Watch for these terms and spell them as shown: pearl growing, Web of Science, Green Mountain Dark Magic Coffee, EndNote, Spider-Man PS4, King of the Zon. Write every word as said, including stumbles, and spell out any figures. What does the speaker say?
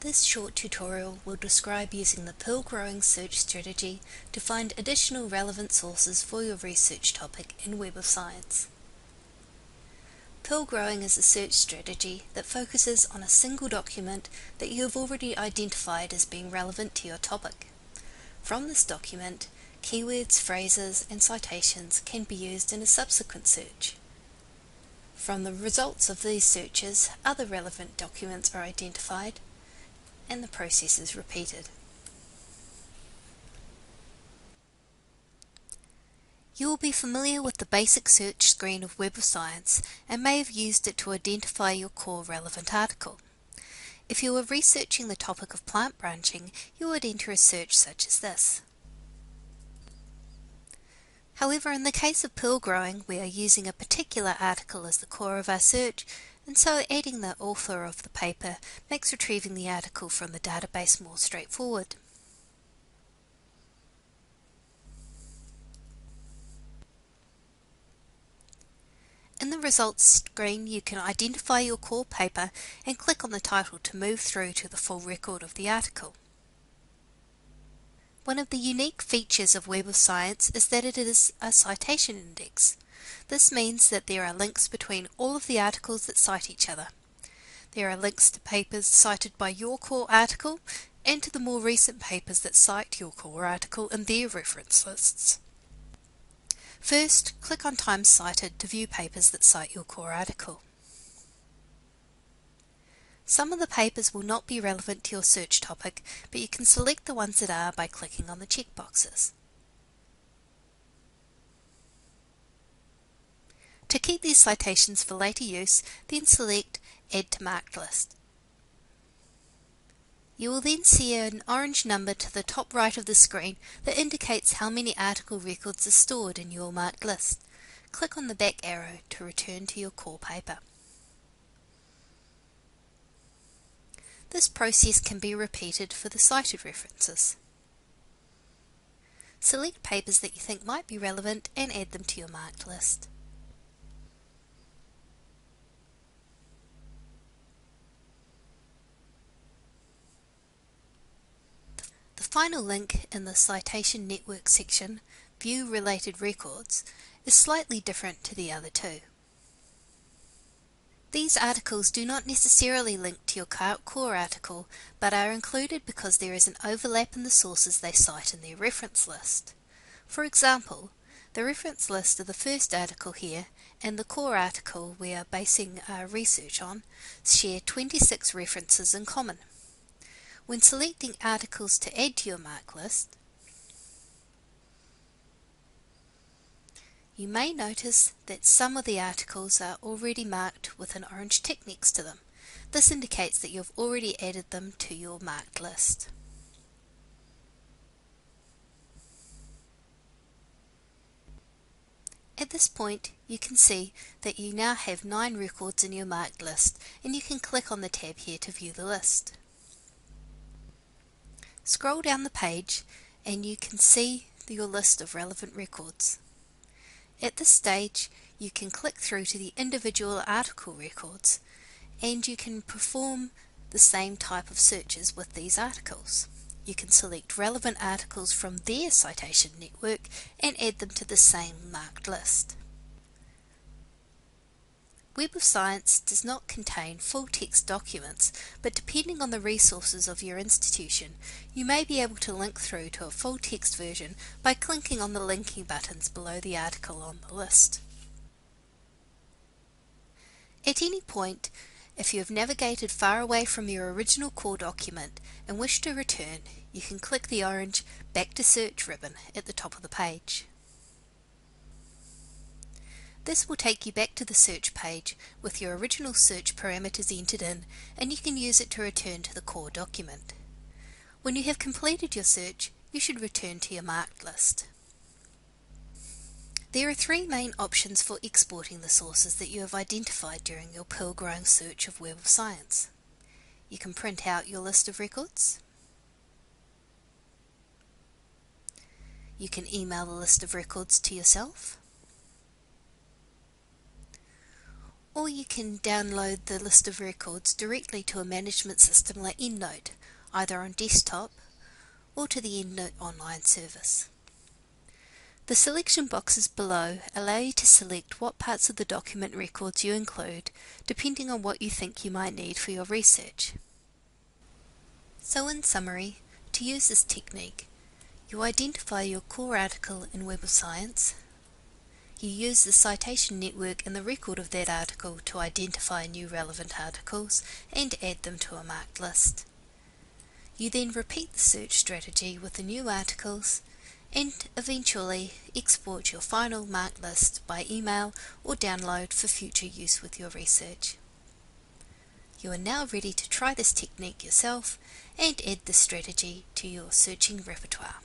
This short tutorial will describe using the Pearl Growing Search Strategy to find additional relevant sources for your research topic in Web of Science. Pearl Growing is a search strategy that focuses on a single document that you have already identified as being relevant to your topic. From this document, keywords, phrases, and citations can be used in a subsequent search. From the results of these searches, other relevant documents are identified, and the process is repeated. You will be familiar with the basic search screen of Web of Science and may have used it to identify your core relevant article. If you were researching the topic of plant branching, you would enter a search such as this. However, in the case of pearl growing, we are using a particular article as the core of our search, and so adding the author of the paper makes retrieving the article from the database more straightforward. In the results screen, you can identify your core paper and click on the title to move through to the full record of the article. One of the unique features of Web of Science is that it is a citation index. This means that there are links between all of the articles that cite each other. There are links to papers cited by your core article and to the more recent papers that cite your core article in their reference lists. First, click on Times Cited to view papers that cite your core article. Some of the papers will not be relevant to your search topic, but you can select the ones that are by clicking on the checkboxes. To keep these citations for later use, then select Add to Marked List. You will then see an orange number to the top right of the screen that indicates how many article records are stored in your marked list. Click on the back arrow to return to your core paper. This process can be repeated for the cited references. Select papers that you think might be relevant and add them to your marked list. The final link in the Citation Network section, View Related Records, is slightly different to the other two. These articles do not necessarily link to your core article, but are included because there is an overlap in the sources they cite in their reference list. For example, the reference list of the first article here and the core article we are basing our research on share twenty-six references in common. When selecting articles to add to your marked list, you may notice that some of the articles are already marked with an orange tick next to them. This indicates that you've already added them to your marked list. At this point, you can see that you now have nine records in your marked list, and you can click on the tab here to view the list. Scroll down the page and you can see your list of relevant records. At this stage, you can click through to the individual article records, and you can perform the same type of searches with these articles. You can select relevant articles from their citation network and add them to the same marked list. Web of Science does not contain full-text documents, but depending on the resources of your institution, you may be able to link through to a full-text version by clicking on the linking buttons below the article on the list. At any point, if you have navigated far away from your original core document and wish to return, you can click the orange Back to Search ribbon at the top of the page. This will take you back to the search page with your original search parameters entered in, and you can use it to return to the core document. When you have completed your search, you should return to your marked list. There are three main options for exporting the sources that you have identified during your pearl growing search of Web of Science. You can print out your list of records, you can email the list of records to yourself, or you can download the list of records directly to a management system like EndNote, either on desktop or to the EndNote online service. The selection boxes below allow you to select what parts of the document records you include, depending on what you think you might need for your research. So in summary, to use this technique, you identify your core article in Web of Science, you use the citation network and the record of that article to identify new relevant articles and add them to a marked list. You then repeat the search strategy with the new articles and eventually export your final marked list by email or download for future use with your research. You are now ready to try this technique yourself and add this strategy to your searching repertoire.